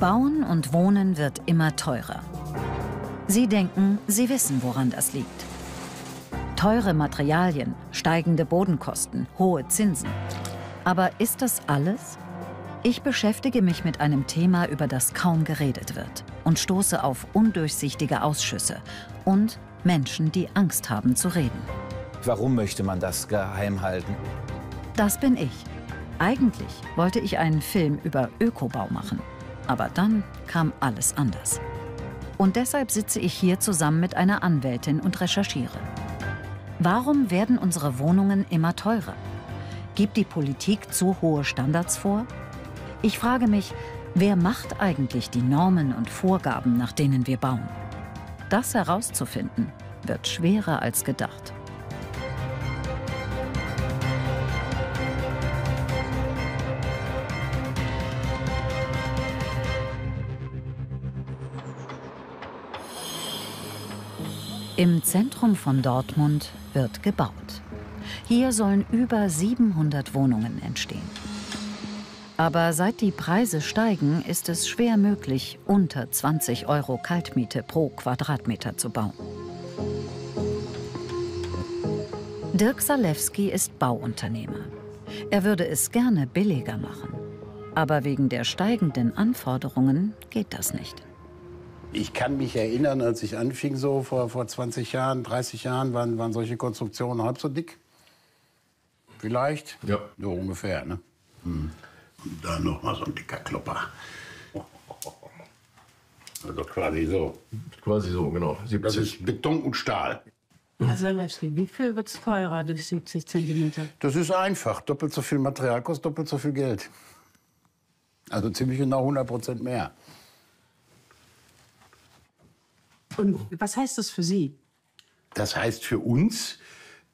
Bauen und Wohnen wird immer teurer. Sie denken, sie wissen, woran das liegt. Teure Materialien, steigende Bodenkosten, hohe Zinsen. Aber ist das alles? Ich beschäftige mich mit einem Thema, über das kaum geredet wird, und stoße auf undurchsichtige Ausschüsse und Menschen, die Angst haben zu reden. Warum möchte man das geheim halten? Das bin ich. Eigentlich wollte ich einen Film über Ökobau machen. Aber dann kam alles anders. Und deshalb sitze ich hier zusammen mit einer Anwältin und recherchiere. Warum werden unsere Wohnungen immer teurer? Gibt die Politik zu hohe Standards vor? Ich frage mich, wer macht eigentlich die Normen und Vorgaben, nach denen wir bauen? Das herauszufinden, wird schwerer als gedacht. Im Zentrum von Dortmund wird gebaut. Hier sollen über 700 Wohnungen entstehen. Aber seit die Preise steigen, ist es schwer möglich, unter 20 Euro Kaltmiete pro Quadratmeter zu bauen. Dirk Salewski ist Bauunternehmer. Er würde es gerne billiger machen. Aber wegen der steigenden Anforderungen geht das nicht. Ich kann mich erinnern, als ich anfing, so vor 20 Jahren, 30 Jahren, waren solche Konstruktionen halb so dick. Vielleicht? Ja. So ungefähr, ne? Hm. Da noch mal so ein dicker Klopper. Also quasi so. Quasi so, genau. 70. Das ist Beton und Stahl. Also wie viel wird es teurer durch 70 cm? Das ist einfach. Doppelt so viel Material kostet doppelt so viel Geld. Also ziemlich genau 100% mehr. Und was heißt das für Sie? Das heißt für uns,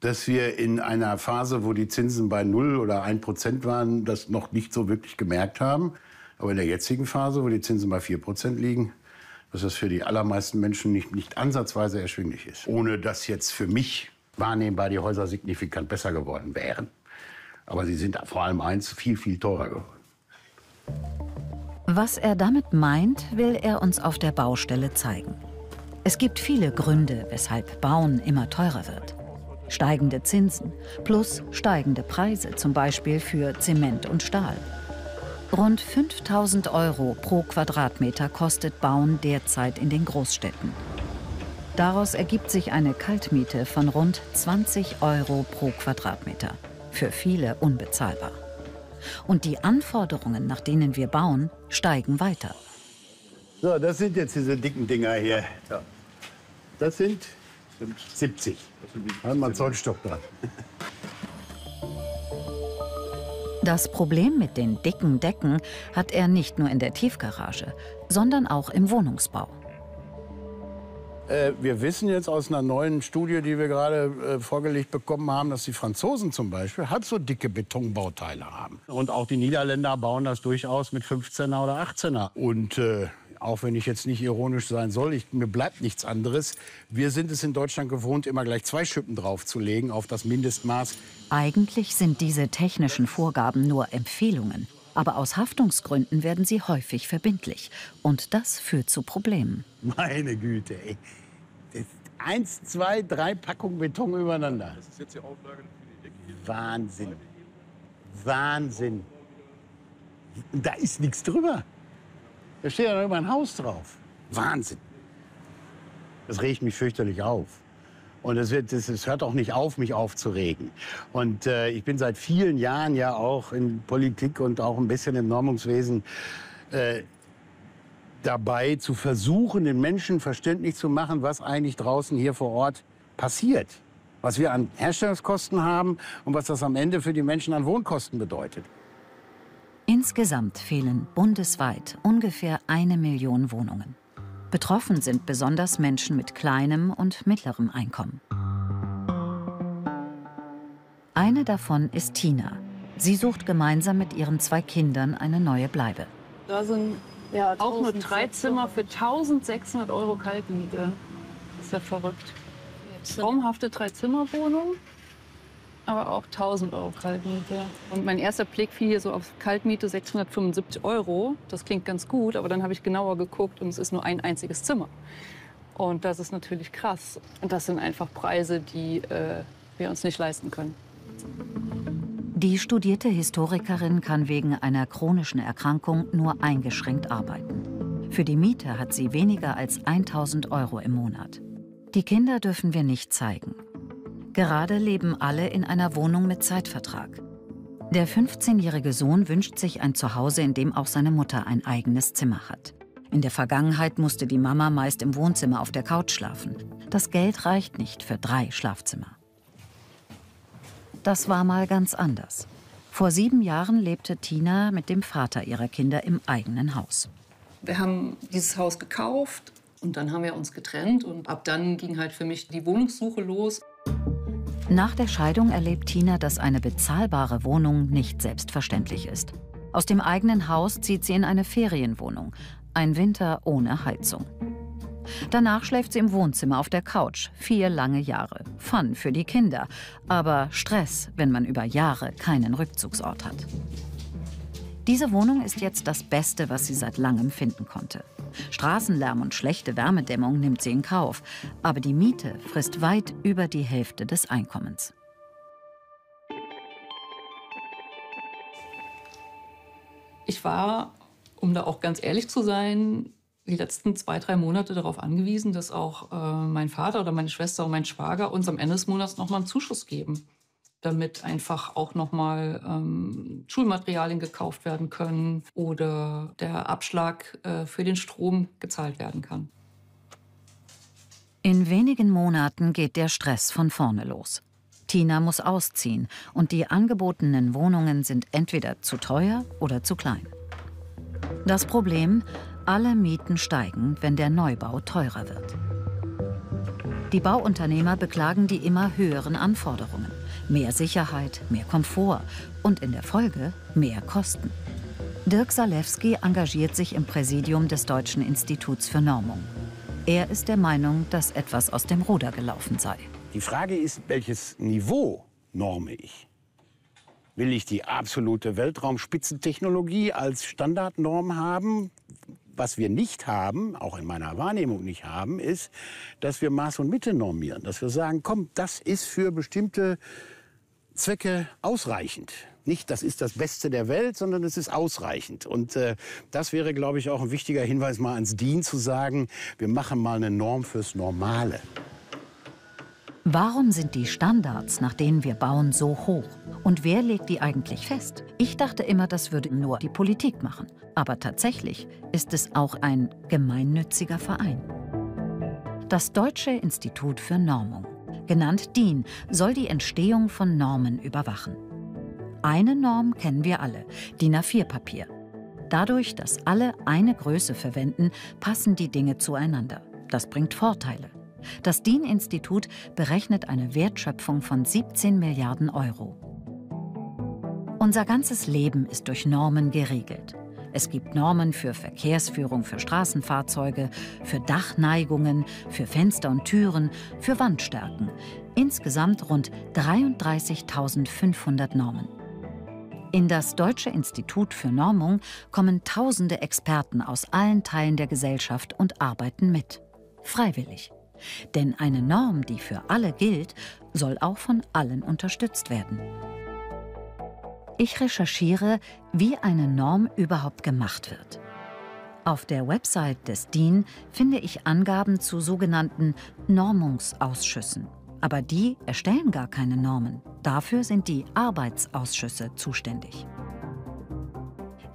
dass wir in einer Phase, wo die Zinsen bei 0 oder 1% waren, das noch nicht so wirklich gemerkt haben. Aber in der jetzigen Phase, wo die Zinsen bei 4% liegen, dass das für die allermeisten Menschen nicht ansatzweise erschwinglich ist. Ohne dass jetzt für mich wahrnehmbar die Häuser signifikant besser geworden wären. Aber sie sind vor allem eins, viel, viel teurer geworden. Was er damit meint, will er uns auf der Baustelle zeigen. Es gibt viele Gründe, weshalb Bauen immer teurer wird. Steigende Zinsen plus steigende Preise, zum Beispiel für Zement und Stahl. Rund 5000 Euro pro Quadratmeter kostet Bauen derzeit in den Großstädten. Daraus ergibt sich eine Kaltmiete von rund 20 Euro pro Quadratmeter. Für viele unbezahlbar. Und die Anforderungen, nach denen wir bauen, steigen weiter. So, das sind jetzt diese dicken Dinger hier. Das sind 70. Haben wir einen Zollstock dran. Das Problem mit den dicken Decken hat er nicht nur in der Tiefgarage, sondern auch im Wohnungsbau. Wir wissen jetzt aus einer neuen Studie, die wir gerade vorgelegt bekommen haben, dass die Franzosen zum Beispiel halb so dicke Betonbauteile haben. Und auch die Niederländer bauen das durchaus mit 15er oder 18er. Und auch wenn ich jetzt nicht ironisch sein soll, mir bleibt nichts anderes. Wir sind es in Deutschland gewohnt, immer gleich 2 Schippen draufzulegen auf das Mindestmaß. Eigentlich sind diese technischen Vorgaben nur Empfehlungen. Aber aus Haftungsgründen werden sie häufig verbindlich. Und das führt zu Problemen. Meine Güte, ey. 1, 2, 3 Packungen Beton übereinander. Das ist jetzt die Auflage für die Decke. Wahnsinn. Wahnsinn. Da ist nichts drüber. Da steht ja noch immer ein Haus drauf. Wahnsinn. Das regt mich fürchterlich auf. Und es hört auch nicht auf, mich aufzuregen. Und ich bin seit vielen Jahren ja auch in Politik und auch ein bisschen im Normungswesen dabei, zu versuchen, den Menschen verständlich zu machen, was eigentlich draußen hier vor Ort passiert. Was wir an Herstellungskosten haben und was das am Ende für die Menschen an Wohnkosten bedeutet. Insgesamt fehlen bundesweit ungefähr 1 Million Wohnungen. Betroffen sind besonders Menschen mit kleinem und mittlerem Einkommen. Eine davon ist Tina. Sie sucht gemeinsam mit ihren 2 Kindern eine neue Bleibe. Da sind ja auch nur 3 Zimmer für 1.600 Euro Kaltmiete. Das ist ja verrückt. Traumhafte 3-Zimmer-Wohnung. aber auch 1.000 € Kaltmiete. Und mein erster Blick fiel hier so auf Kaltmiete 675 €. Das klingt ganz gut, aber dann habe ich genauer geguckt und es ist nur ein einziges Zimmer. Und das ist natürlich krass. Und das sind einfach Preise, die wir uns nicht leisten können. Die studierte Historikerin kann wegen einer chronischen Erkrankung nur eingeschränkt arbeiten. Für die Miete hat sie weniger als 1.000 € im Monat. Die Kinder dürfen wir nicht zeigen. Gerade leben alle in einer Wohnung mit Zeitvertrag. Der 15-jährige Sohn wünscht sich ein Zuhause, in dem auch seine Mutter ein eigenes Zimmer hat. In der Vergangenheit musste die Mama meist im Wohnzimmer auf der Couch schlafen. Das Geld reicht nicht für 3 Schlafzimmer. Das war mal ganz anders. Vor 7 Jahren lebte Tina mit dem Vater ihrer Kinder im eigenen Haus. Wir haben dieses Haus gekauft und dann haben wir uns getrennt. Und ab dann ging halt für mich die Wohnungssuche los. Nach der Scheidung erlebt Tina, dass eine bezahlbare Wohnung nicht selbstverständlich ist. Aus dem eigenen Haus zieht sie in eine Ferienwohnung. Ein Winter ohne Heizung. Danach schläft sie im Wohnzimmer auf der Couch. 4 lange Jahre. Fun für die Kinder. Aber Stress, wenn man über Jahre keinen Rückzugsort hat. Diese Wohnung ist jetzt das Beste, was sie seit langem finden konnte. Straßenlärm und schlechte Wärmedämmung nimmt sie in Kauf. Aber die Miete frisst weit über die Hälfte des Einkommens. Ich war, um da auch ganz ehrlich zu sein, die letzten 2, 3 Monate darauf angewiesen, dass auch mein Vater oder meine Schwester und mein Schwager uns am Ende des Monats noch mal einen Zuschuss geben, damit einfach auch noch mal Schulmaterialien gekauft werden können oder der Abschlag für den Strom gezahlt werden kann. In wenigen Monaten geht der Stress von vorne los. Tina muss ausziehen und die angebotenen Wohnungen sind entweder zu teuer oder zu klein. Das Problem: alle Mieten steigen, wenn der Neubau teurer wird. Die Bauunternehmer beklagen die immer höheren Anforderungen. Mehr Sicherheit, mehr Komfort und in der Folge mehr Kosten. Dirk Salewski engagiert sich im Präsidium des Deutschen Instituts für Normung. Er ist der Meinung, dass etwas aus dem Ruder gelaufen sei. Die Frage ist, welches Niveau norme ich? Will ich die absolute Weltraumspitzentechnologie als Standardnorm haben? Was wir nicht haben, auch in meiner Wahrnehmung nicht haben, ist, dass wir Maß und Mitte normieren. Dass wir sagen, komm, das ist für bestimmte Zwecke ausreichend. Nicht, das ist das Beste der Welt, sondern es ist ausreichend. Und das wäre, glaube ich, auch ein wichtiger Hinweis mal ans DIN zu sagen, wir machen mal eine Norm fürs Normale. Warum sind die Standards, nach denen wir bauen, so hoch? Und wer legt die eigentlich fest? Ich dachte immer, das würde nur die Politik machen. Aber tatsächlich ist es auch ein gemeinnütziger Verein. Das Deutsche Institut für Normung, genannt DIN, soll die Entstehung von Normen überwachen. Eine Norm kennen wir alle, DIN A4-Papier. Dadurch, dass alle eine Größe verwenden, passen die Dinge zueinander. Das bringt Vorteile. Das DIN-Institut berechnet eine Wertschöpfung von 17 Milliarden €. Unser ganzes Leben ist durch Normen geregelt. Es gibt Normen für Verkehrsführung, für Straßenfahrzeuge, für Dachneigungen, für Fenster und Türen, für Wandstärken. Insgesamt rund 33.500 Normen. In das Deutsche Institut für Normung kommen tausende Experten aus allen Teilen der Gesellschaft und arbeiten mit. Freiwillig. Denn eine Norm, die für alle gilt, soll auch von allen unterstützt werden. Ich recherchiere, wie eine Norm überhaupt gemacht wird. Auf der Website des DIN finde ich Angaben zu sogenannten Normungsausschüssen. Aber die erstellen gar keine Normen. Dafür sind die Arbeitsausschüsse zuständig.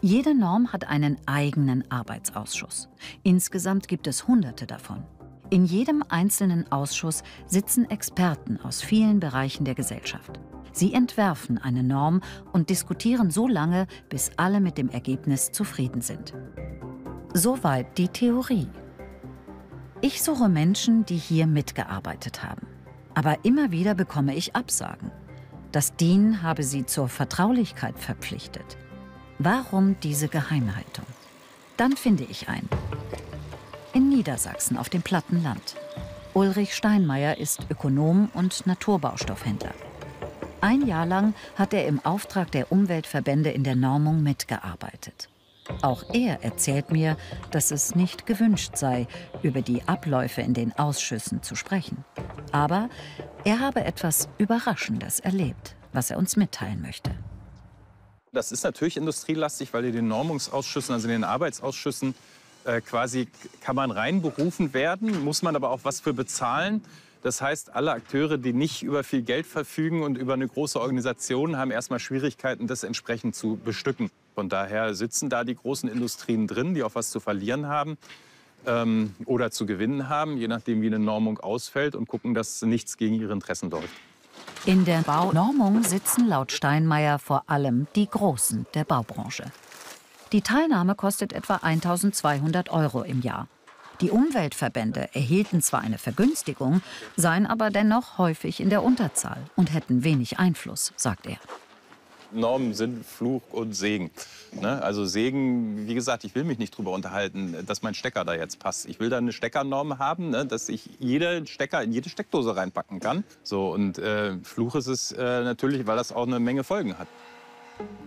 Jede Norm hat einen eigenen Arbeitsausschuss. Insgesamt gibt es hunderte davon. In jedem einzelnen Ausschuss sitzen Experten aus vielen Bereichen der Gesellschaft. Sie entwerfen eine Norm und diskutieren so lange, bis alle mit dem Ergebnis zufrieden sind. Soweit die Theorie. Ich suche Menschen, die hier mitgearbeitet haben. Aber immer wieder bekomme ich Absagen. Das DIN habe sie zur Vertraulichkeit verpflichtet. Warum diese Geheimhaltung? Dann finde ich einen. In Niedersachsen auf dem Plattenland. Ulrich Steinmeyer ist Ökonom und Naturbaustoffhändler. Ein Jahr lang hat er im Auftrag der Umweltverbände in der Normung mitgearbeitet. Auch er erzählt mir, dass es nicht gewünscht sei, über die Abläufe in den Ausschüssen zu sprechen. Aber er habe etwas Überraschendes erlebt, was er uns mitteilen möchte. Das ist natürlich industrielastig, weil in den Normungsausschüssen, also in den Arbeitsausschüssen, quasi kann man reinberufen werden, muss man aber auch was für bezahlen. Das heißt, alle Akteure, die nicht über viel Geld verfügen und über eine große Organisation, haben erstmal Schwierigkeiten, das entsprechend zu bestücken. Von daher sitzen da die großen Industrien drin, die auch was zu verlieren haben oder zu gewinnen haben, je nachdem, wie eine Normung ausfällt, und gucken, dass nichts gegen ihre Interessen läuft. In der Baunormung sitzen laut Steinmeyer vor allem die Großen der Baubranche. Die Teilnahme kostet etwa 1.200 € im Jahr. Die Umweltverbände erhielten zwar eine Vergünstigung, seien aber dennoch häufig in der Unterzahl und hätten wenig Einfluss, sagt er. Normen sind Fluch und Segen. Ne? Also Segen, wie gesagt, ich will mich nicht drüber unterhalten, dass mein Stecker da jetzt passt. Ich will da eine Steckernorm haben, ne? Dass ich jeden Stecker in jede Steckdose reinpacken kann. So, und Fluch ist es natürlich, weil das auch eine Menge Folgen hat.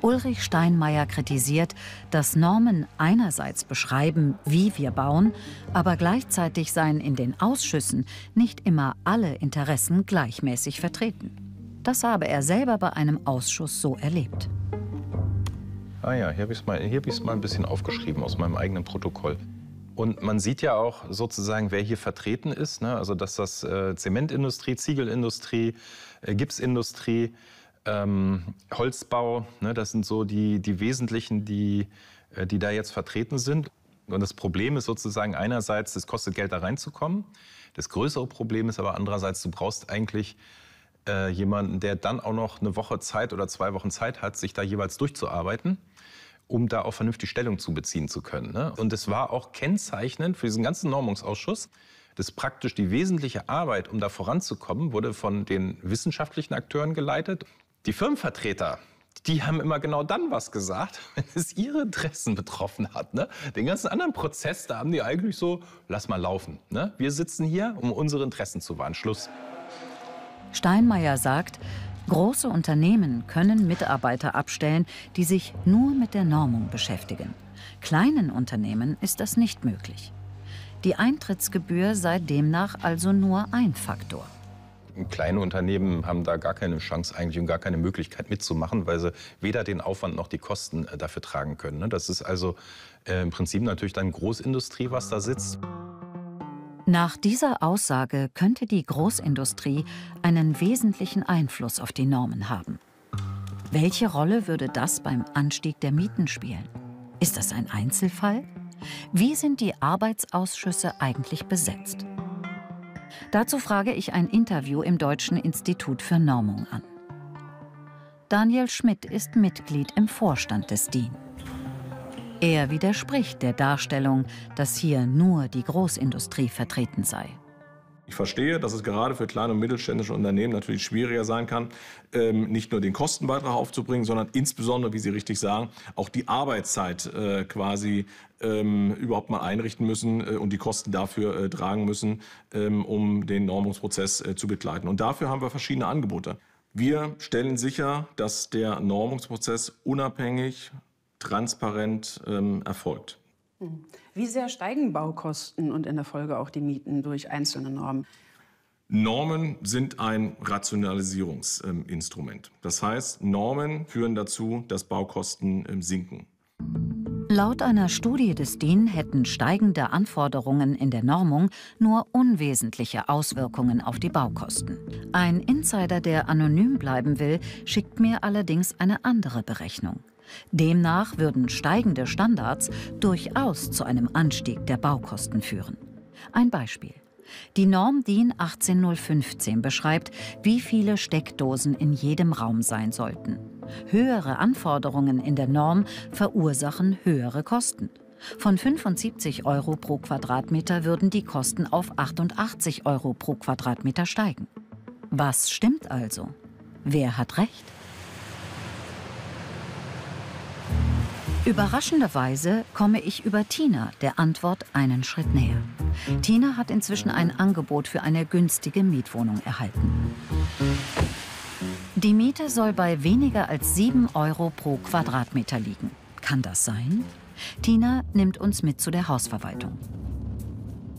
Ulrich Steinmeyer kritisiert, dass Normen einerseits beschreiben, wie wir bauen, aber gleichzeitig seien in den Ausschüssen nicht immer alle Interessen gleichmäßig vertreten. Das habe er selber bei einem Ausschuss so erlebt. Ah ja, hier habe ich es mal ein bisschen aufgeschrieben aus meinem eigenen Protokoll. Und man sieht ja auch sozusagen, wer hier vertreten ist, ne? Also dass das Zementindustrie, Ziegelindustrie, Gipsindustrie, Holzbau, ne? Das sind so die Wesentlichen, die da jetzt vertreten sind. Und das Problem ist sozusagen einerseits, es kostet Geld, da reinzukommen. Das größere Problem ist aber andererseits, du brauchst eigentlich jemanden, der dann auch noch eine Woche Zeit oder 2 Wochen Zeit hat, sich da jeweils durchzuarbeiten, um da auch vernünftig Stellung zu beziehen zu können. Ne? Und es war auch kennzeichnend für diesen ganzen Normungsausschuss, dass praktisch die wesentliche Arbeit, um da voranzukommen, wurde von den wissenschaftlichen Akteuren geleitet. Die Firmenvertreter, die haben immer genau dann was gesagt, wenn es ihre Interessen betroffen hat. Ne? Den ganzen anderen Prozess, da haben die eigentlich so, lass mal laufen. Ne? Wir sitzen hier, um unsere Interessen zu wahren. Schluss. Steinmeyer sagt, große Unternehmen können Mitarbeiter abstellen, die sich nur mit der Normung beschäftigen. Kleinen Unternehmen ist das nicht möglich. Die Eintrittsgebühr sei demnach also nur ein Faktor. Kleine Unternehmen haben da gar keine Chance eigentlich und gar keine Möglichkeit mitzumachen, weil sie weder den Aufwand noch die Kosten dafür tragen können. Das ist also im Prinzip natürlich dann Großindustrie, was da sitzt. Nach dieser Aussage könnte die Großindustrie einen wesentlichen Einfluss auf die Normen haben. Welche Rolle würde das beim Anstieg der Mieten spielen? Ist das ein Einzelfall? Wie sind die Arbeitsausschüsse eigentlich besetzt? Dazu frage ich ein Interview im Deutschen Institut für Normung an. Daniel Schmidt ist Mitglied im Vorstand des DIN. Er widerspricht der Darstellung, dass hier nur die Großindustrie vertreten sei. Ich verstehe, dass es gerade für kleine und mittelständische Unternehmen natürlich schwieriger sein kann, nicht nur den Kostenbeitrag aufzubringen, sondern insbesondere, wie Sie richtig sagen, auch die Arbeitszeit quasi überhaupt mal einrichten müssen und die Kosten dafür tragen müssen, um den Normungsprozess zu begleiten. Und dafür haben wir verschiedene Angebote. Wir stellen sicher, dass der Normungsprozess unabhängig, transparent erfolgt. Wie sehr steigen Baukosten und in der Folge auch die Mieten durch einzelne Normen? Normen sind ein Rationalisierungsinstrument. Das heißt, Normen führen dazu, dass Baukosten sinken. Laut einer Studie des DIN hätten steigende Anforderungen in der Normung nur unwesentliche Auswirkungen auf die Baukosten. Ein Insider, der anonym bleiben will, schickt mir allerdings eine andere Berechnung. Demnach würden steigende Standards durchaus zu einem Anstieg der Baukosten führen. Ein Beispiel. Die Norm DIN 18015 beschreibt, wie viele Steckdosen in jedem Raum sein sollten. Höhere Anforderungen in der Norm verursachen höhere Kosten. Von 75 € pro Quadratmeter würden die Kosten auf 88 € pro Quadratmeter steigen. Was stimmt also? Wer hat recht? Überraschenderweise komme ich über Tina der Antwort einen Schritt näher. Tina hat inzwischen ein Angebot für eine günstige Mietwohnung erhalten. Die Miete soll bei weniger als 7 € pro Quadratmeter liegen. Kann das sein? Tina nimmt uns mit zu der Hausverwaltung.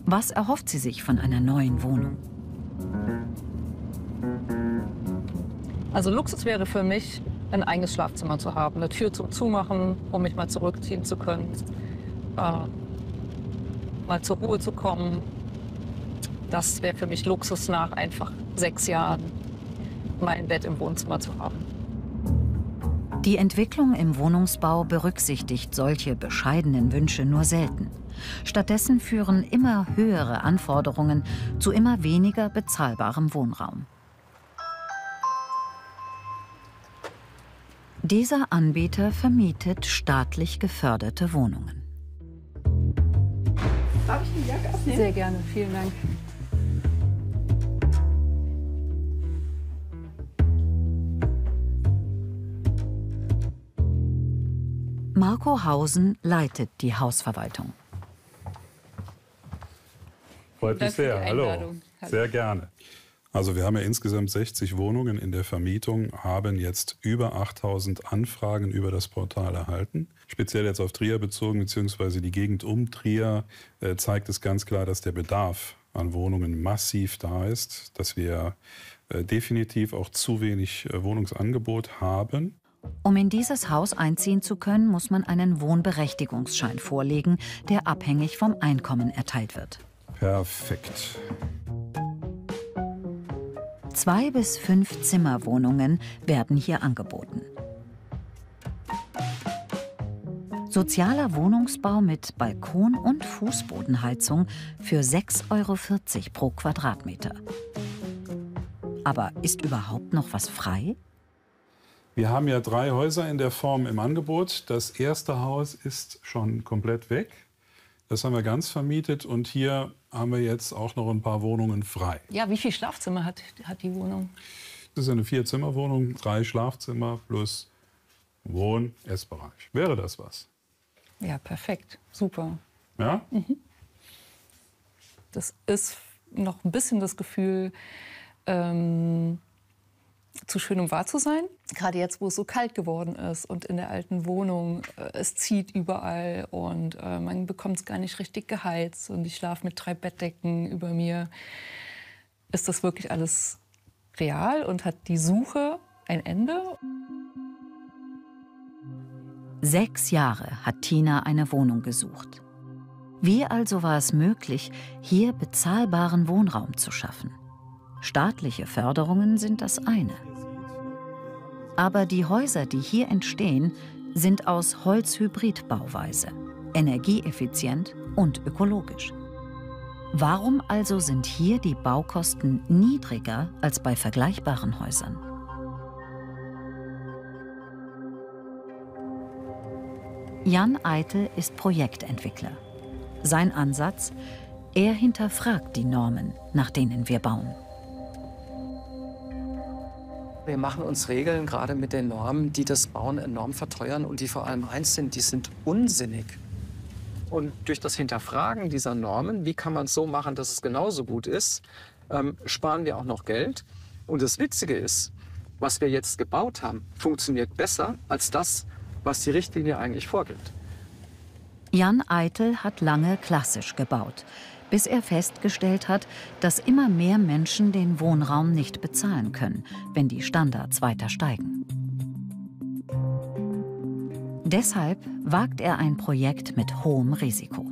Was erhofft sie sich von einer neuen Wohnung? Also Luxus wäre für mich, ein eigenes Schlafzimmer zu haben, eine Tür zum Zumachen, um mich mal zurückziehen zu können, mal zur Ruhe zu kommen. Das wäre für mich Luxus nach einfach 6 Jahren, mein Bett im Wohnzimmer zu haben. Die Entwicklung im Wohnungsbau berücksichtigt solche bescheidenen Wünsche nur selten. Stattdessen führen immer höhere Anforderungen zu immer weniger bezahlbarem Wohnraum. Dieser Anbieter vermietet staatlich geförderte Wohnungen. Darf ich die Jacke abnehmen? Sehr gerne, vielen Dank. Marco Hausen leitet die Hausverwaltung. Freut mich sehr, hallo. Sehr gerne. Also wir haben ja insgesamt 60 Wohnungen in der Vermietung, haben jetzt über 8000 Anfragen über das Portal erhalten. Speziell jetzt auf Trier bezogen, beziehungsweise die Gegend um Trier, zeigt es ganz klar, dass der Bedarf an Wohnungen massiv da ist, dass wir definitiv auch zu wenig Wohnungsangebot haben. Um in dieses Haus einziehen zu können, muss man einen Wohnberechtigungsschein vorlegen, der abhängig vom Einkommen erteilt wird. Perfekt. 2 bis 5 Zimmerwohnungen werden hier angeboten. Sozialer Wohnungsbau mit Balkon und Fußbodenheizung für 6,40 € pro Quadratmeter. Aber ist überhaupt noch was frei? Wir haben ja 3 Häuser in der Form im Angebot. Das erste Haus ist schon komplett weg. Das haben wir ganz vermietet und hier haben wir jetzt auch noch ein paar Wohnungen frei. Ja, wie viel Schlafzimmer hat die Wohnung? Das ist eine 4-Zimmer-Wohnung, 3 Schlafzimmer plus Wohn- und Essbereich. Wäre das was? Ja, perfekt, super. Ja? Mhm. Das ist noch ein bisschen das Gefühl, zu schön, um wahr zu sein. Gerade jetzt, wo es so kalt geworden ist und in der alten Wohnung, es zieht überall und man bekommt es gar nicht richtig geheizt und ich schlafe mit 3 Bettdecken über mir. Ist das wirklich alles real und hat die Suche ein Ende? 6 Jahre hat Tina eine Wohnung gesucht. Wie also war es möglich, hier bezahlbaren Wohnraum zu schaffen? Staatliche Förderungen sind das eine. Aber die Häuser, die hier entstehen, sind aus Holzhybridbauweise, energieeffizient und ökologisch. Warum also sind hier die Baukosten niedriger als bei vergleichbaren Häusern? Jan Eitel ist Projektentwickler. Sein Ansatz: er hinterfragt die Normen, nach denen wir bauen. Wir machen uns Regeln, gerade mit den Normen, die das Bauen enorm verteuern und die vor allem eins sind, die sind unsinnig. Und durch das Hinterfragen dieser Normen, wie kann man es so machen, dass es genauso gut ist, sparen wir auch noch Geld. Und das Witzige ist, was wir jetzt gebaut haben, funktioniert besser als das, was die Richtlinie eigentlich vorgibt. Jan Eitel hat lange klassisch gebaut, bis er festgestellt hat, dass immer mehr Menschen den Wohnraum nicht bezahlen können, wenn die Standards weiter steigen. Deshalb wagt er ein Projekt mit hohem Risiko.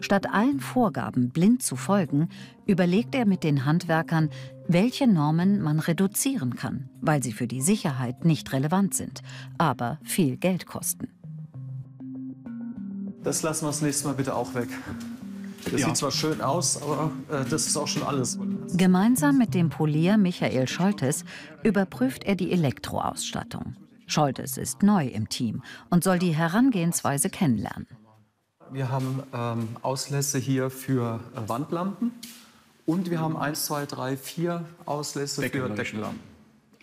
Statt allen Vorgaben blind zu folgen, überlegt er mit den Handwerkern, welche Normen man reduzieren kann, weil sie für die Sicherheit nicht relevant sind, aber viel Geld kosten. Das lassen wir das nächste Mal bitte auch weg. Das sieht zwar schön aus, aber das ist auch schon alles. Gemeinsam mit dem Polier Michael Scholtes überprüft er die Elektroausstattung. Scholtes ist neu im Team und soll die Herangehensweise kennenlernen. Wir haben Auslässe hier für Wandlampen und wir haben 1, 2, 3, 4 Auslässe für Deckenlampen.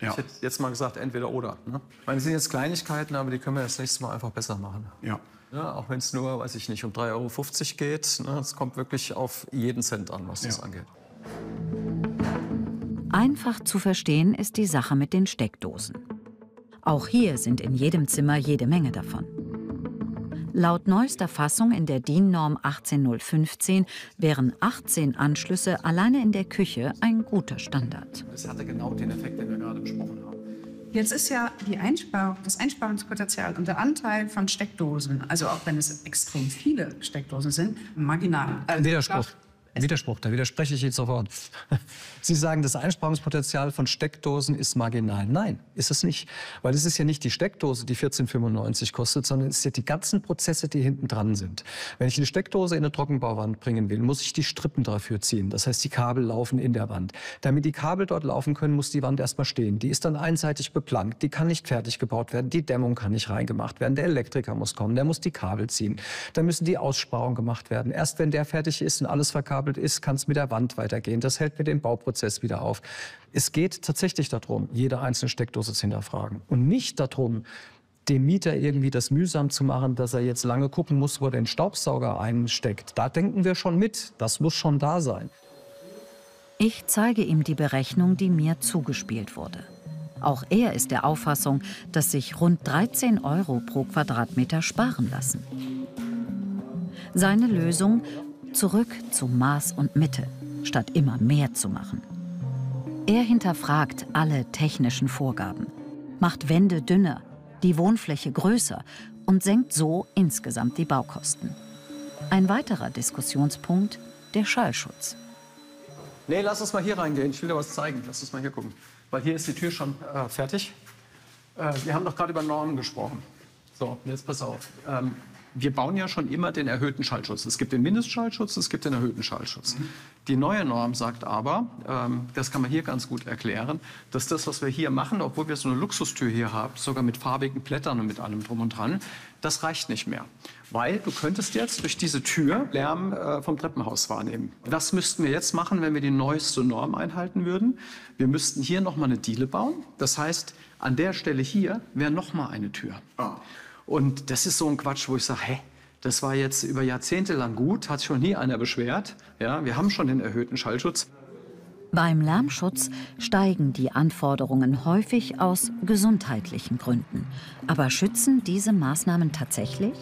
Ja. Ich hätte jetzt mal gesagt, entweder oder. Ne? Das sind jetzt Kleinigkeiten, aber die können wir das nächste Mal einfach besser machen. Ja. Ja, auch wenn es nur, weiß ich nicht, um 3,50 € geht. Es kommt wirklich auf jeden Cent an, was das angeht. Einfach zu verstehen ist die Sache mit den Steckdosen. Auch hier sind in jedem Zimmer jede Menge davon. Laut neuester Fassung in der DIN-Norm 18015 wären 18 Anschlüsse alleine in der Küche ein guter Standard. Das hatte genau den Effekt, den wir gerade besprochen haben. Jetzt ist ja das Einsparungspotenzial und der Anteil von Steckdosen, also auch wenn es extrem viele Steckdosen sind, marginal. Also Widerspruch, da widerspreche ich jetzt sofort. Sie sagen, das Einsparungspotenzial von Steckdosen ist marginal. Nein, ist es nicht. Weil es ist ja nicht die Steckdose, die 14,95 € kostet, sondern es sind die ganzen Prozesse, die hinten dran sind. Wenn ich eine Steckdose in eine Trockenbauwand bringen will, muss ich die Strippen dafür ziehen. Das heißt, die Kabel laufen in der Wand. Damit die Kabel dort laufen können, muss die Wand erstmal stehen. Die ist dann einseitig beplankt, die kann nicht fertig gebaut werden, die Dämmung kann nicht reingemacht werden, der Elektriker muss kommen, der muss die Kabel ziehen. Dann müssen die Aussparungen gemacht werden. Erst wenn der fertig ist und alles verkabelt ist, kann es mit der Wand weitergehen. Das hält mir den Bauprozess wieder auf. Es geht tatsächlich darum, jede einzelne Steckdose zu hinterfragen und nicht darum, dem Mieter irgendwie das mühsam zu machen, dass er jetzt lange gucken muss, wo er den Staubsauger einsteckt. Da denken wir schon mit. Das muss schon da sein. Ich zeige ihm die Berechnung, die mir zugespielt wurde. Auch er ist der Auffassung, dass sich rund 13 € pro Quadratmeter sparen lassen. Seine Lösung: zurück zu Maß und Mitte, statt immer mehr zu machen. Er hinterfragt alle technischen Vorgaben, macht Wände dünner, die Wohnfläche größer und senkt so insgesamt die Baukosten. Ein weiterer Diskussionspunkt: der Schallschutz. Nee, lass uns mal hier reingehen, ich will dir was zeigen. Lass uns mal hier gucken, weil hier ist die Tür schon fertig. Wir haben doch gerade über Normen gesprochen. So, jetzt pass auf. Wir bauen ja schon immer den erhöhten Schallschutz. Es gibt den Mindestschallschutz, es gibt den erhöhten Schallschutz. Die neue Norm sagt aber, das kann man hier ganz gut erklären, dass das, was wir hier machen, obwohl wir so eine Luxustür hier haben, sogar mit farbigen Blättern und mit allem drum und dran, das reicht nicht mehr. Weil du könntest jetzt durch diese Tür Lärm vom Treppenhaus wahrnehmen. Das müssten wir jetzt machen, wenn wir die neueste Norm einhalten würden. Wir müssten hier nochmal eine Diele bauen. Das heißt, an der Stelle hier wäre nochmal eine Tür. Oh. Und das ist so ein Quatsch, wo ich sage, hä, das war jetzt über Jahrzehnte lang gut, hat sich schon nie einer beschwert. Ja, wir haben schon den erhöhten Schallschutz. Beim Lärmschutz steigen die Anforderungen häufig aus gesundheitlichen Gründen. Aber schützen diese Maßnahmen tatsächlich?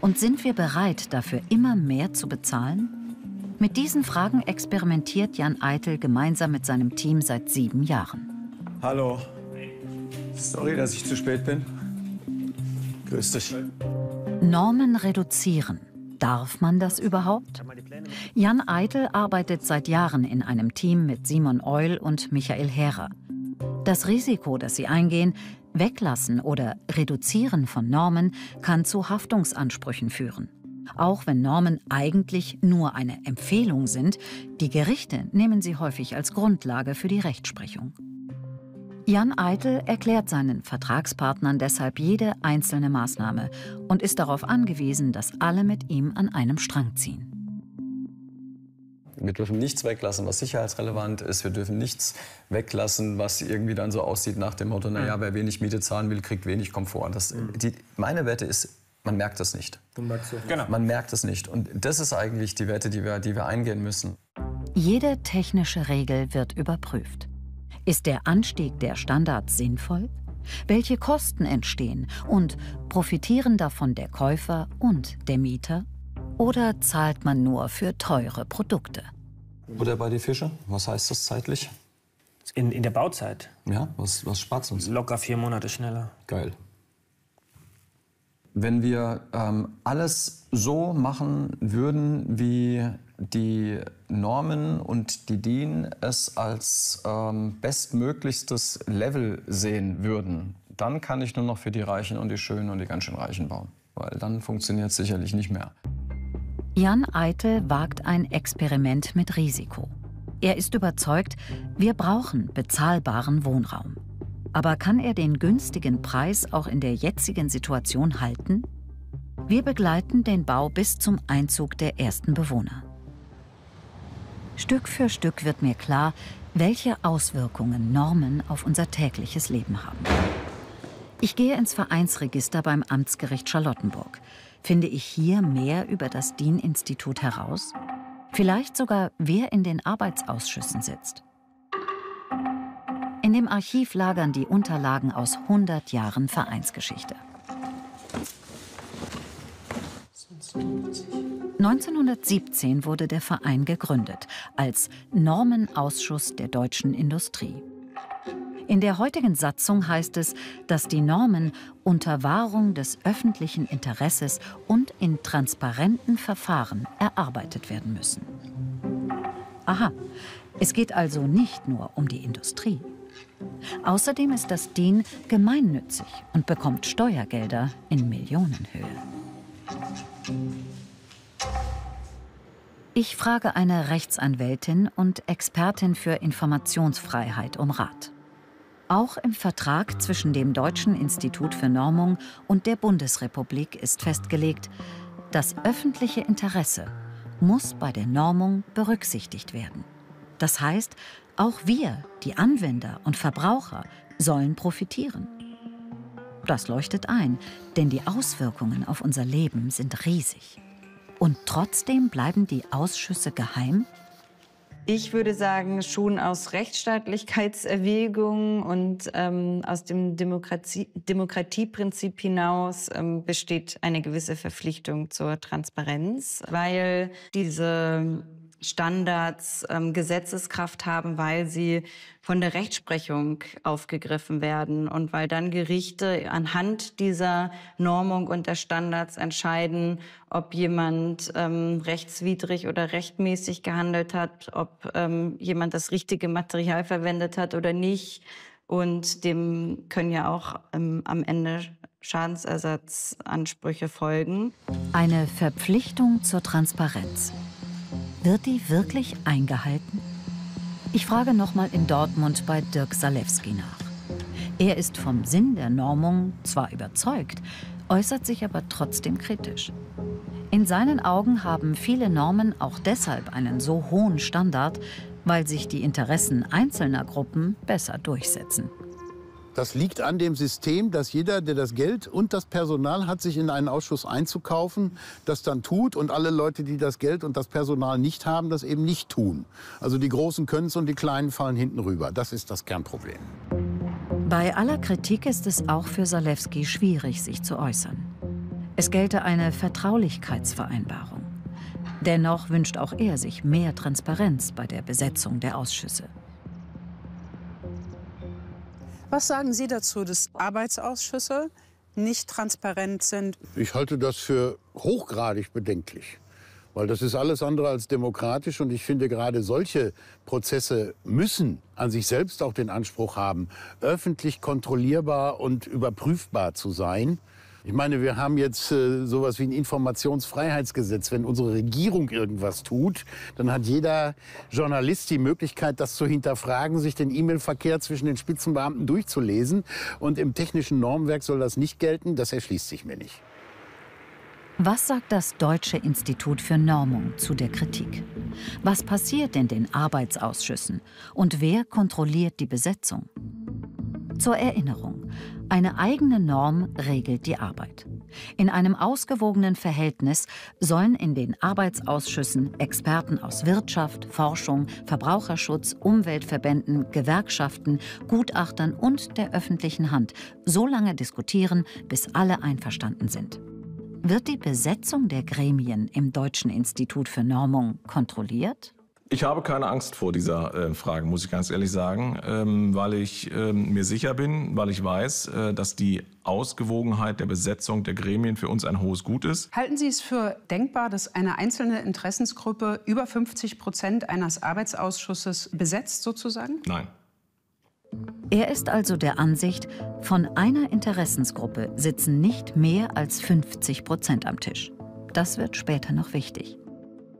Und sind wir bereit, dafür immer mehr zu bezahlen? Mit diesen Fragen experimentiert Jan Eitel gemeinsam mit seinem Team seit 7 Jahren. Hallo. Sorry, dass ich zu spät bin. Grüß dich. Normen reduzieren. Darf man das überhaupt? Jan Eitel arbeitet seit Jahren in einem Team mit Simon Eul und Michael Herer. Das Risiko, das sie eingehen, Weglassen oder Reduzieren von Normen, kann zu Haftungsansprüchen führen. Auch wenn Normen eigentlich nur eine Empfehlung sind, die Gerichte nehmen sie häufig als Grundlage für die Rechtsprechung. Jan Eitel erklärt seinen Vertragspartnern deshalb jede einzelne Maßnahme und ist darauf angewiesen, dass alle mit ihm an einem Strang ziehen. Wir dürfen nichts weglassen, was sicherheitsrelevant ist. Wir dürfen nichts weglassen, was irgendwie dann so aussieht nach dem Motto, naja, wer wenig Miete zahlen will, kriegt wenig Komfort. Meine Wette ist, man merkt das nicht. Genau. Man merkt es nicht. Und das ist eigentlich die Wette, die wir eingehen müssen. Jede technische Regel wird überprüft. Ist der Anstieg der Standards sinnvoll? Welche Kosten entstehen und profitieren davon der Käufer und der Mieter? Oder zahlt man nur für teure Produkte? Oder bei die Fische? Was heißt das zeitlich? In der Bauzeit? Ja, was spart uns? Locker 4 Monate schneller. Geil. Wenn wir alles so machen würden, wie die Normen und die DIN es als bestmöglichstes Level sehen würden, dann kann ich nur noch für die Reichen und die Schönen und die ganz schön Reichen bauen. Weil dann funktioniert es sicherlich nicht mehr. Jan Eitel wagt ein Experiment mit Risiko. Er ist überzeugt, wir brauchen bezahlbaren Wohnraum. Aber kann er den günstigen Preis auch in der jetzigen Situation halten? Wir begleiten den Bau bis zum Einzug der ersten Bewohner. Stück für Stück wird mir klar, welche Auswirkungen Normen auf unser tägliches Leben haben. Ich gehe ins Vereinsregister beim Amtsgericht Charlottenburg. Finde ich hier mehr über das DIN-Institut heraus? Vielleicht sogar, wer in den Arbeitsausschüssen sitzt. In dem Archiv lagern die Unterlagen aus 100 Jahren Vereinsgeschichte. 1917 wurde der Verein gegründet als Normenausschuss der deutschen Industrie. In der heutigen Satzung heißt es, dass die Normen unter Wahrung des öffentlichen Interesses und in transparenten Verfahren erarbeitet werden müssen. Aha, es geht also nicht nur um die Industrie. Außerdem ist das DIN gemeinnützig und bekommt Steuergelder in Millionenhöhe. Ich frage eine Rechtsanwältin und Expertin für Informationsfreiheit um Rat. Auch im Vertrag zwischen dem Deutschen Institut für Normung und der Bundesrepublik ist festgelegt, das öffentliche Interesse muss bei der Normung berücksichtigt werden. Das heißt, auch wir, die Anwender und Verbraucher, sollen profitieren. Das leuchtet ein, denn die Auswirkungen auf unser Leben sind riesig. Und trotzdem bleiben die Ausschüsse geheim? Ich würde sagen, schon aus Rechtsstaatlichkeitserwägungen und aus dem Demokratieprinzip hinaus besteht eine gewisse Verpflichtung zur Transparenz, weil diese Standards Gesetzeskraft haben, weil sie von der Rechtsprechung aufgegriffen werden und weil dann Gerichte anhand dieser Normung und der Standards entscheiden, ob jemand rechtswidrig oder rechtmäßig gehandelt hat, ob jemand das richtige Material verwendet hat oder nicht. Und dem können ja auch am Ende Schadensersatzansprüche folgen. Eine Verpflichtung zur Transparenz. Wird die wirklich eingehalten? Ich frage nochmal in Dortmund bei Dirk Salewski nach. Er ist vom Sinn der Normung zwar überzeugt, äußert sich aber trotzdem kritisch. In seinen Augen haben viele Normen auch deshalb einen so hohen Standard, weil sich die Interessen einzelner Gruppen besser durchsetzen. Das liegt an dem System, dass jeder, der das Geld und das Personal hat, sich in einen Ausschuss einzukaufen, das dann tut und alle Leute, die das Geld und das Personal nicht haben, das eben nicht tun. Also die Großen können es und die Kleinen fallen hinten rüber. Das ist das Kernproblem. Bei aller Kritik ist es auch für Salewski schwierig, sich zu äußern. Es gelte eine Vertraulichkeitsvereinbarung. Dennoch wünscht auch er sich mehr Transparenz bei der Besetzung der Ausschüsse. Was sagen Sie dazu, dass Arbeitsausschüsse nicht transparent sind? Ich halte das für hochgradig bedenklich, weil das ist alles andere als demokratisch. Und ich finde, gerade solche Prozesse müssen an sich selbst auch den Anspruch haben, öffentlich kontrollierbar und überprüfbar zu sein. Ich meine, wir haben jetzt sowas wie ein Informationsfreiheitsgesetz. Wenn unsere Regierung irgendwas tut, dann hat jeder Journalist die Möglichkeit, das zu hinterfragen, sich den E-Mail-Verkehr zwischen den Spitzenbeamten durchzulesen. Und im technischen Normwerk soll das nicht gelten. Das erschließt sich mir nicht. Was sagt das Deutsche Institut für Normung zu der Kritik? Was passiert in den Arbeitsausschüssen? Und wer kontrolliert die Besetzung? Zur Erinnerung, eine eigene Norm regelt die Arbeit. In einem ausgewogenen Verhältnis sollen in den Arbeitsausschüssen Experten aus Wirtschaft, Forschung, Verbraucherschutz, Umweltverbänden, Gewerkschaften, Gutachtern und der öffentlichen Hand so lange diskutieren, bis alle einverstanden sind. Wird die Besetzung der Gremien im Deutschen Institut für Normung kontrolliert? Ich habe keine Angst vor dieser Frage, muss ich ganz ehrlich sagen, weil ich mir sicher bin, weil ich weiß, dass die Ausgewogenheit der Besetzung der Gremien für uns ein hohes Gut ist. Halten Sie es für denkbar, dass eine einzelne Interessensgruppe über 50% eines Arbeitsausschusses besetzt, sozusagen? Nein. Er ist also der Ansicht, von einer Interessensgruppe sitzen nicht mehr als 50% am Tisch. Das wird später noch wichtig.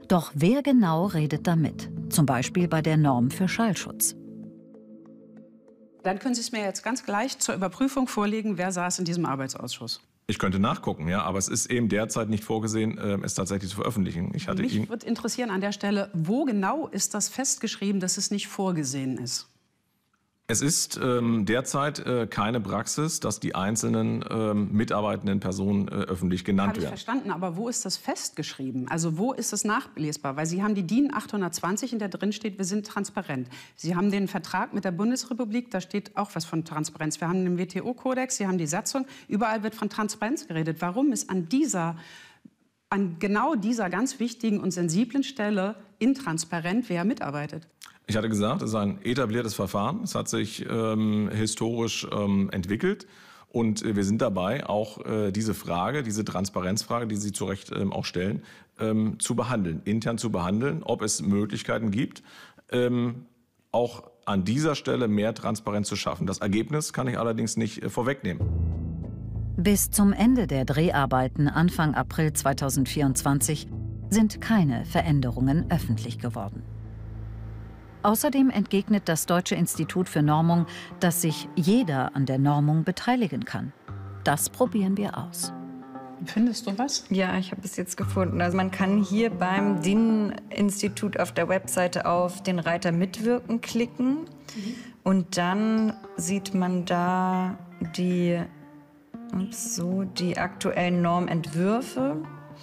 Doch wer genau redet damit? Zum Beispiel bei der Norm für Schallschutz. Dann können Sie es mir jetzt ganz gleich zur Überprüfung vorlegen, wer saß in diesem Arbeitsausschuss. Ich könnte nachgucken, ja, aber es ist eben derzeit nicht vorgesehen, es tatsächlich zu veröffentlichen. Mich würde interessieren an der Stelle, wo genau ist das festgeschrieben, dass es nicht vorgesehen ist? Es ist derzeit keine Praxis, dass die einzelnen mitarbeitenden Personen öffentlich genannt werden. Habe ich verstanden, aber wo ist das festgeschrieben? Also wo ist das nachlesbar? Weil Sie haben die DIN 820, in der drin steht, wir sind transparent. Sie haben den Vertrag mit der Bundesrepublik, da steht auch was von Transparenz. Wir haben den WTO-Kodex, Sie haben die Satzung, überall wird von Transparenz geredet. Warum ist an genau dieser ganz wichtigen und sensiblen Stelle intransparent, wer mitarbeitet? Ich hatte gesagt, es ist ein etabliertes Verfahren. Es hat sich historisch entwickelt. Und wir sind dabei, auch diese Frage, diese Transparenzfrage, die Sie zu Recht auch stellen, zu behandeln, intern zu behandeln, ob es Möglichkeiten gibt, auch an dieser Stelle mehr Transparenz zu schaffen. Das Ergebnis kann ich allerdings nicht vorwegnehmen. Bis zum Ende der Dreharbeiten Anfang April 2024 sind keine Veränderungen öffentlich geworden. Außerdem entgegnet das Deutsche Institut für Normung, dass sich jeder an der Normung beteiligen kann. Das probieren wir aus. Findest du was? Ja, ich habe es jetzt gefunden. Also man kann hier beim DIN-Institut auf der Webseite auf den Reiter Mitwirken klicken. Und dann sieht man da die... So, die aktuellen Normentwürfe.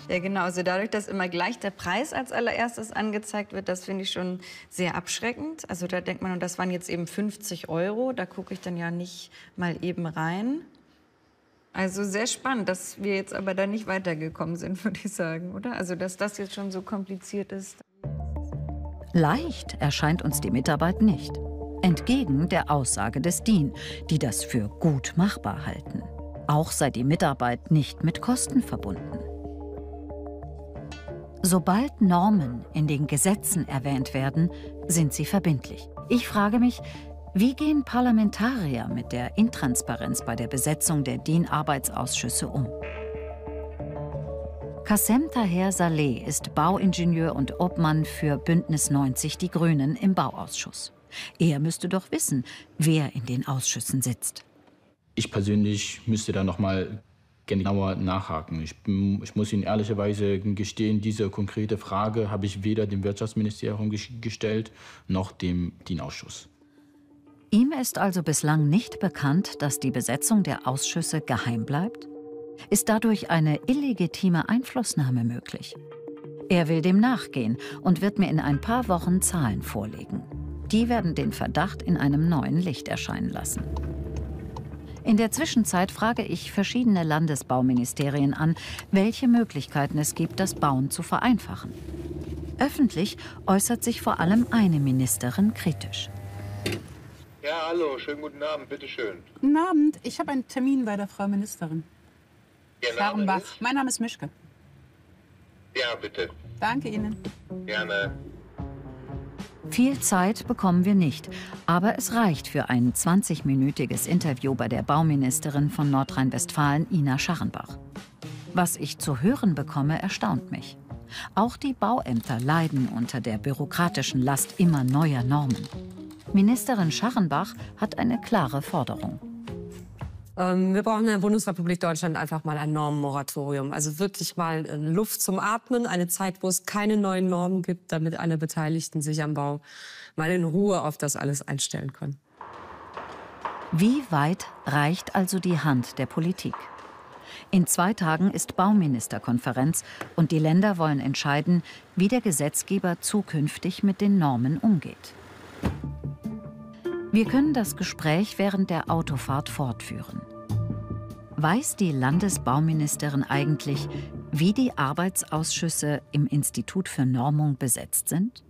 Ja, genau, also dadurch, dass immer gleich der Preis als allererstes angezeigt wird, das finde ich schon sehr abschreckend. Also da denkt man, das waren jetzt eben 50 Euro, da gucke ich dann ja nicht mal eben rein. Also sehr spannend, dass wir jetzt aber da nicht weitergekommen sind, würde ich sagen, oder? Also dass das jetzt schon so kompliziert ist. Leicht erscheint uns die Mitarbeit nicht. Entgegen der Aussage des DIN, die das für gut machbar halten. Auch sei die Mitarbeit nicht mit Kosten verbunden. Sobald Normen in den Gesetzen erwähnt werden, sind sie verbindlich. Ich frage mich, wie gehen Parlamentarier mit der Intransparenz bei der Besetzung der DIN-Arbeitsausschüsse um? Kassem Taher-Saleh ist Bauingenieur und Obmann für Bündnis 90 Die Grünen im Bauausschuss. Er müsste doch wissen, wer in den Ausschüssen sitzt. Ich persönlich müsste da noch mal genauer nachhaken. Ich muss Ihnen ehrlicherweise gestehen, diese konkrete Frage habe ich weder dem Wirtschaftsministerium gestellt noch dem DIN-Ausschuss. Ihm ist also bislang nicht bekannt, dass die Besetzung der Ausschüsse geheim bleibt? Ist dadurch eine illegitime Einflussnahme möglich? Er will dem nachgehen und wird mir in ein paar Wochen Zahlen vorlegen. Die werden den Verdacht in einem neuen Licht erscheinen lassen. In der Zwischenzeit frage ich verschiedene Landesbauministerien an, welche Möglichkeiten es gibt, das Bauen zu vereinfachen. Öffentlich äußert sich vor allem eine Ministerin kritisch. Ja, hallo, schönen guten Abend, bitteschön. Guten Abend, ich habe einen Termin bei der Frau Ministerin. Scharrenbach. Mein Name ist Mischke. Ja, bitte. Danke Ihnen. Gerne. Viel Zeit bekommen wir nicht, aber es reicht für ein 20-minütiges Interview bei der Bauministerin von Nordrhein-Westfalen, Ina Scharrenbach. Was ich zu hören bekomme, erstaunt mich. Auch die Bauämter leiden unter der bürokratischen Last immer neuer Normen. Ministerin Scharrenbach hat eine klare Forderung. Wir brauchen in der Bundesrepublik Deutschland einfach mal ein Normenmoratorium. Also wirklich mal Luft zum Atmen, eine Zeit, wo es keine neuen Normen gibt, damit alle Beteiligten sich am Bau mal in Ruhe auf das alles einstellen können. Wie weit reicht also die Hand der Politik? In 2 Tagen ist Bauministerkonferenz und die Länder wollen entscheiden, wie der Gesetzgeber zukünftig mit den Normen umgeht. Wir können das Gespräch während der Autofahrt fortführen. Weiß die Landesbauministerin eigentlich, wie die Arbeitsausschüsse im Institut für Normung besetzt sind?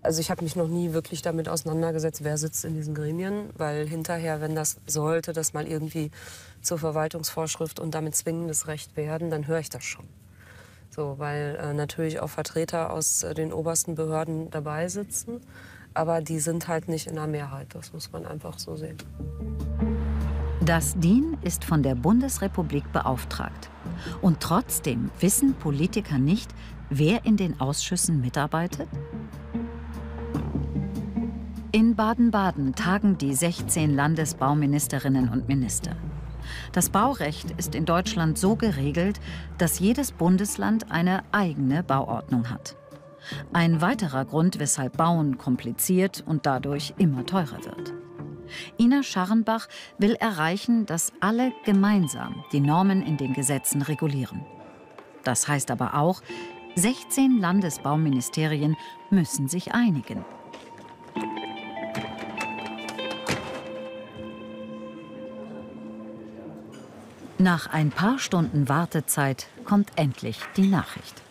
Also ich habe mich noch nie wirklich damit auseinandergesetzt, wer sitzt in diesen Gremien, weil hinterher, wenn das sollte, das mal irgendwie zur Verwaltungsvorschrift und damit zwingendes Recht werden, dann höre ich das schon. So, weil natürlich auch Vertreter aus den obersten Behörden dabei sitzen. Aber die sind halt nicht in der Mehrheit, das muss man einfach so sehen. Das DIN ist von der Bundesrepublik beauftragt. Und trotzdem wissen Politiker nicht, wer in den Ausschüssen mitarbeitet? In Baden-Baden tagen die 16 Landesbauministerinnen und Minister. Das Baurecht ist in Deutschland so geregelt, dass jedes Bundesland eine eigene Bauordnung hat. Ein weiterer Grund, weshalb Bauen kompliziert und dadurch immer teurer wird. Ina Scharrenbach will erreichen, dass alle gemeinsam die Normen in den Gesetzen regulieren. Das heißt aber auch, 16 Landesbauministerien müssen sich einigen. Nach ein paar Stunden Wartezeit kommt endlich die Nachricht.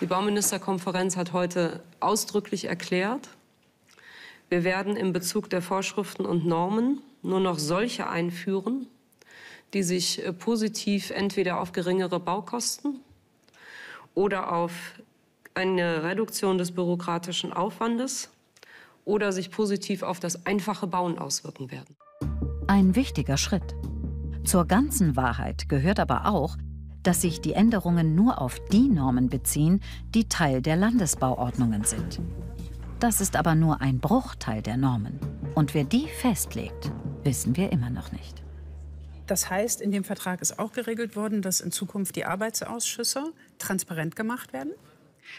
Die Bauministerkonferenz hat heute ausdrücklich erklärt, wir werden in Bezug der Vorschriften und Normen nur noch solche einführen, die sich positiv entweder auf geringere Baukosten oder auf eine Reduktion des bürokratischen Aufwandes oder sich positiv auf das einfache Bauen auswirken werden. Ein wichtiger Schritt. Zur ganzen Wahrheit gehört aber auch, dass sich die Änderungen nur auf die Normen beziehen, die Teil der Landesbauordnungen sind. Das ist aber nur ein Bruchteil der Normen. Und wer die festlegt, wissen wir immer noch nicht. Das heißt, in dem Vertrag ist auch geregelt worden, dass in Zukunft die Arbeitsausschüsse transparent gemacht werden?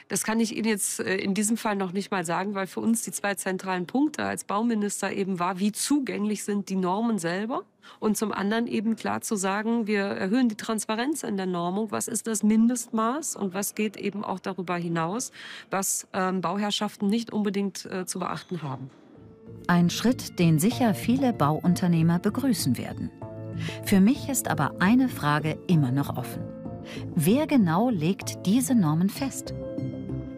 Das kann ich Ihnen jetzt in diesem Fall noch nicht mal sagen, weil für uns die zwei zentralen Punkte als Bauminister eben war, wie zugänglich sind die Normen selber und zum anderen eben klar zu sagen, wir erhöhen die Transparenz in der Normung, was ist das Mindestmaß und was geht eben auch darüber hinaus, was Bauherrschaften nicht unbedingt zu beachten haben. Ein Schritt, den sicher viele Bauunternehmer begrüßen werden. Für mich ist aber eine Frage immer noch offen. Wer genau legt diese Normen fest?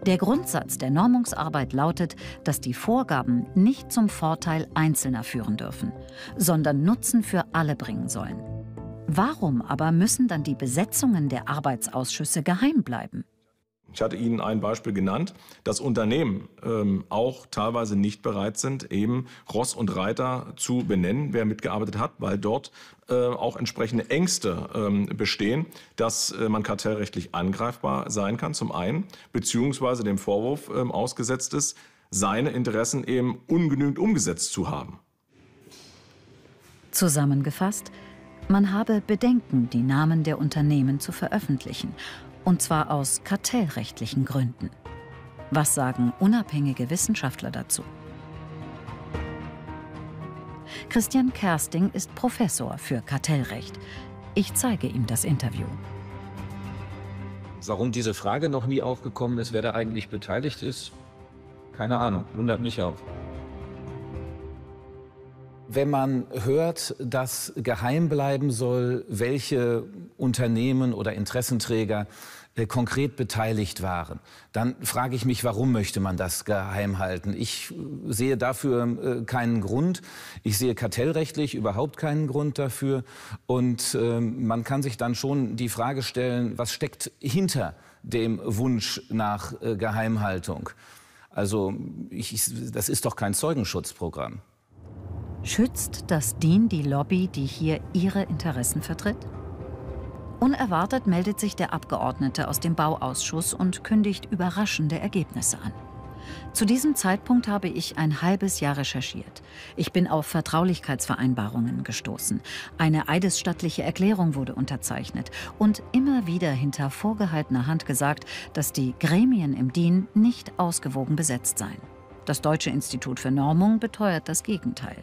Der Grundsatz der Normungsarbeit lautet, dass die Vorgaben nicht zum Vorteil Einzelner führen dürfen, sondern Nutzen für alle bringen sollen. Warum aber müssen dann die Besetzungen der Arbeitsausschüsse geheim bleiben? Ich hatte Ihnen ein Beispiel genannt, dass Unternehmen auch teilweise nicht bereit sind, eben Ross und Reiter zu benennen, wer mitgearbeitet hat, weil dort auch entsprechende Ängste bestehen, dass man kartellrechtlich angreifbar sein kann, zum einen, beziehungsweise dem Vorwurf ausgesetzt ist, seine Interessen eben ungenügend umgesetzt zu haben. Zusammengefasst, man habe Bedenken, die Namen der Unternehmen zu veröffentlichen. Und zwar aus kartellrechtlichen Gründen. Was sagen unabhängige Wissenschaftler dazu? Christian Kersting ist Professor für Kartellrecht. Ich zeige ihm das Interview. Warum diese Frage noch nie aufgekommen ist, wer da eigentlich beteiligt ist? Keine Ahnung, wundert mich auch. Wenn man hört, dass geheim bleiben soll, welche Unternehmen oder Interessenträger konkret beteiligt waren, dann frage ich mich, warum möchte man das geheim halten? Ich sehe dafür keinen Grund. Ich sehe kartellrechtlich überhaupt keinen Grund dafür. Und man kann sich dann schon die Frage stellen, was steckt hinter dem Wunsch nach Geheimhaltung? Also das ist doch kein Zeugenschutzprogramm. Schützt das DIN die Lobby, die hier ihre Interessen vertritt? Unerwartet meldet sich der Abgeordnete aus dem Bauausschuss und kündigt überraschende Ergebnisse an. Zu diesem Zeitpunkt habe ich ein halbes Jahr recherchiert. Ich bin auf Vertraulichkeitsvereinbarungen gestoßen. Eine eidesstattliche Erklärung wurde unterzeichnet und immer wieder hinter vorgehaltener Hand gesagt, dass die Gremien im DIN nicht ausgewogen besetzt seien. Das Deutsche Institut für Normung beteuert das Gegenteil.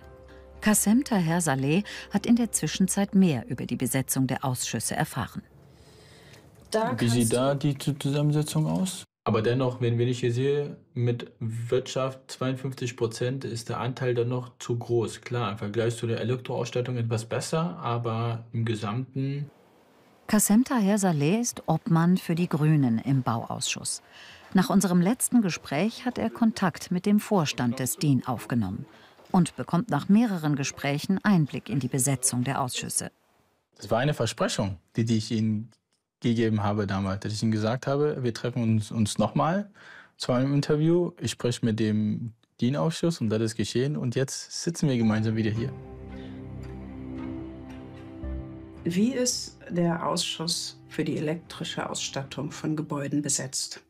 Kassem Taher-Saleh hat in der Zwischenzeit mehr über die Besetzung der Ausschüsse erfahren. Wie sieht da die Zusammensetzung aus? Aber dennoch, wenn ich hier sehe, mit Wirtschaft 52% ist der Anteil dann noch zu groß. Klar, im Vergleich zu der Elektroausstattung etwas besser, aber im Gesamten... Kassem Taher-Saleh ist Obmann für die Grünen im Bauausschuss. Nach unserem letzten Gespräch hat er Kontakt mit dem Vorstand des DIN aufgenommen und bekommt nach mehreren Gesprächen Einblick in die Besetzung der Ausschüsse. Das war eine Versprechung, die ich Ihnen gegeben habe damals, dass ich Ihnen gesagt habe, wir treffen uns nochmal zu einem Interview, ich spreche mit dem DIN-Ausschuss und das ist geschehen und jetzt sitzen wir gemeinsam wieder hier. Wie ist der Ausschuss für die elektrische Ausstattung von Gebäuden besetzt?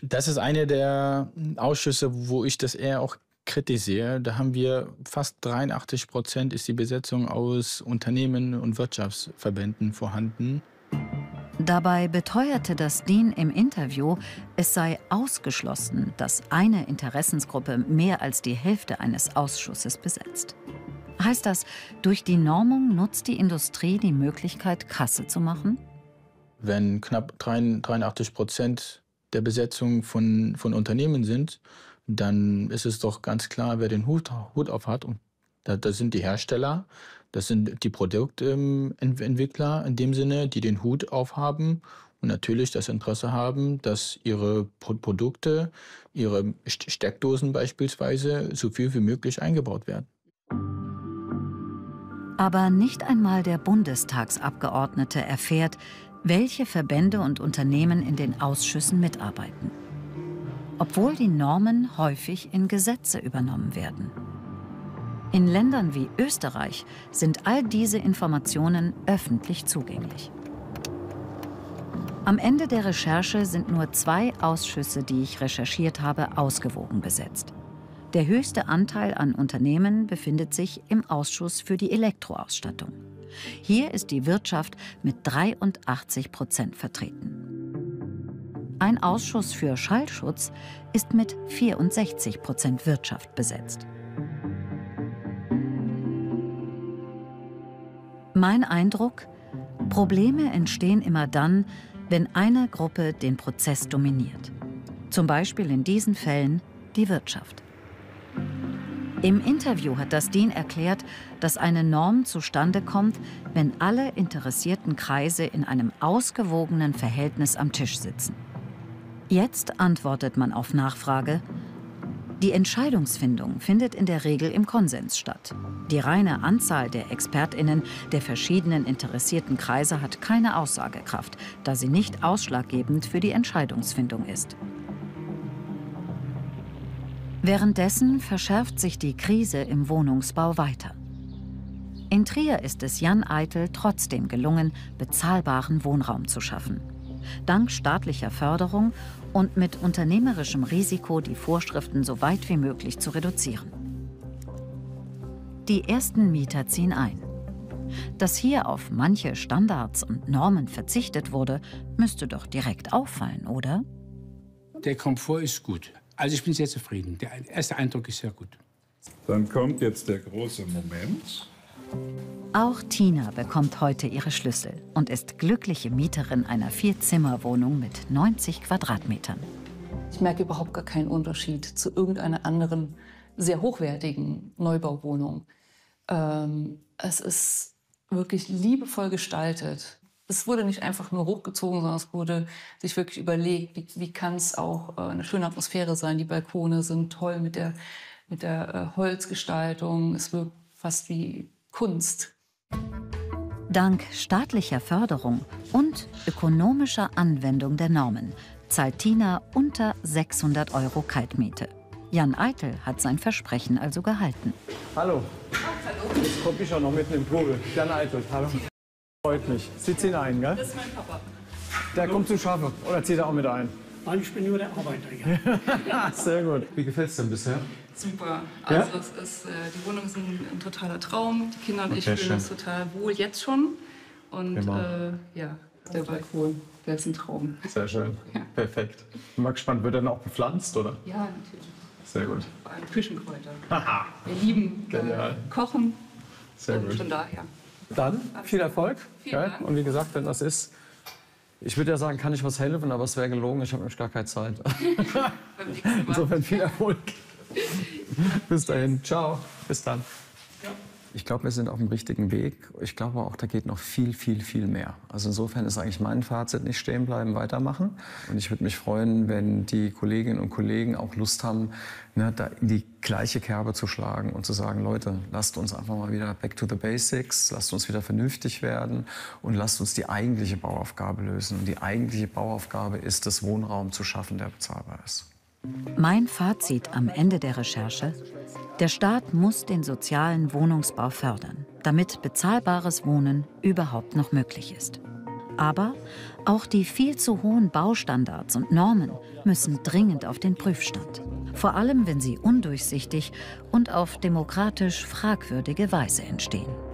Das ist einer der Ausschüsse, wo ich das eher auch kritisiere, da haben wir fast 83% ist die Besetzung aus Unternehmen und Wirtschaftsverbänden vorhanden. Dabei beteuerte das DIN im Interview, es sei ausgeschlossen, dass eine Interessensgruppe mehr als die Hälfte eines Ausschusses besetzt. Heißt das, durch die Normung nutzt die Industrie die Möglichkeit, Kasse zu machen? Wenn knapp 83% der Besetzung von Unternehmen sind, dann ist es doch ganz klar, wer den Hut auf hat. Das sind die Hersteller, das sind die Produktentwickler in dem Sinne, die den Hut aufhaben und natürlich das Interesse haben, dass ihre Produkte, ihre Steckdosen beispielsweise, so viel wie möglich eingebaut werden. Aber nicht einmal der Bundestagsabgeordnete erfährt, welche Verbände und Unternehmen in den Ausschüssen mitarbeiten. Obwohl die Normen häufig in Gesetze übernommen werden. In Ländern wie Österreich sind all diese Informationen öffentlich zugänglich. Am Ende der Recherche sind nur 2 Ausschüsse, die ich recherchiert habe, ausgewogen besetzt. Der höchste Anteil an Unternehmen befindet sich im Ausschuss für die Elektroausstattung. Hier ist die Wirtschaft mit 83% vertreten. Ein Ausschuss für Schallschutz ist mit 64% Wirtschaft besetzt. Mein Eindruck: Probleme entstehen immer dann, wenn eine Gruppe den Prozess dominiert. Zum Beispiel in diesen Fällen die Wirtschaft. Im Interview hat das DIN erklärt, dass eine Norm zustande kommt, wenn alle interessierten Kreise in einem ausgewogenen Verhältnis am Tisch sitzen. Jetzt antwortet man auf Nachfrage: Die Entscheidungsfindung findet in der Regel im Konsens statt. Die reine Anzahl der ExpertInnen der verschiedenen interessierten Kreise hat keine Aussagekraft, da sie nicht ausschlaggebend für die Entscheidungsfindung ist. Währenddessen verschärft sich die Krise im Wohnungsbau weiter. In Trier ist es Jan Eitel trotzdem gelungen, bezahlbaren Wohnraum zu schaffen. Dank staatlicher Förderung und mit unternehmerischem Risiko, die Vorschriften so weit wie möglich zu reduzieren. Die ersten Mieter ziehen ein. Dass hier auf manche Standards und Normen verzichtet wurde, müsste doch direkt auffallen, oder? Der Komfort ist gut. Also ich bin sehr zufrieden. Der erste Eindruck ist sehr gut. Dann kommt jetzt der große Moment. Auch Tina bekommt heute ihre Schlüssel und ist glückliche Mieterin einer 4-Zimmer-Wohnung mit 90 Quadratmetern. Ich merke überhaupt gar keinen Unterschied zu irgendeiner anderen sehr hochwertigen Neubauwohnung. Es ist wirklich liebevoll gestaltet. Es wurde nicht einfach nur hochgezogen, sondern es wurde sich wirklich überlegt, wie kann es auch eine schöne Atmosphäre sein. Die Balkone sind toll mit der Holzgestaltung. Es wirkt fast wie Kunst. Dank staatlicher Förderung und ökonomischer Anwendung der Normen zahlt Tina unter 600 € Kaltmiete. Jan Eitel hat sein Versprechen also gehalten. Hallo. Jetzt komme ich auch noch mitten im Trubel. Jan Eitel, hallo. Freut mich. Sie ziehen ein, gell? Das ist mein Papa. Der kommt zu schaffen. Oder zieht er auch mit ein? Nein, ich bin nur der Arbeiter. Sehr gut. Wie gefällt es denn bisher? Super. Also ja? Die Wohnung ist ein totaler Traum. Die Kinder und ich fühlen uns total wohl jetzt schon. Und ja, der Balkon, der ist ein Traum. Sehr schön. Ja. Perfekt. Ich bin mal gespannt, wird er dann auch bepflanzt, oder? Ja, natürlich. Sehr gut. Vor allem Küchenkräuter. Aha. Wir lieben Kochen. Sehr gut. Von daher. Dann viel Erfolg. Vielen Dank. Und wie gesagt, wenn das ist, ich würde ja sagen, kann ich was helfen, aber es wäre gelogen, ich habe nämlich gar keine Zeit. Insofern viel Erfolg. Bis dahin. Ciao. Bis dann. Ich glaube, wir sind auf dem richtigen Weg. Ich glaube auch, da geht noch viel mehr. Also insofern ist eigentlich mein Fazit: nicht stehen bleiben, weitermachen. Und ich würde mich freuen, wenn die Kolleginnen und Kollegen auch Lust haben, da in die gleiche Kerbe zu schlagen und zu sagen, Leute, lasst uns einfach mal wieder back to the basics, lasst uns wieder vernünftig werden und lasst uns die eigentliche Bauaufgabe lösen. Und die eigentliche Bauaufgabe ist, das Wohnraum zu schaffen, der bezahlbar ist. Mein Fazit am Ende der Recherche: Der Staat muss den sozialen Wohnungsbau fördern, damit bezahlbares Wohnen überhaupt noch möglich ist. Aber auch die viel zu hohen Baustandards und Normen müssen dringend auf den Prüfstand. Vor allem, wenn sie undurchsichtig und auf demokratisch fragwürdige Weise entstehen.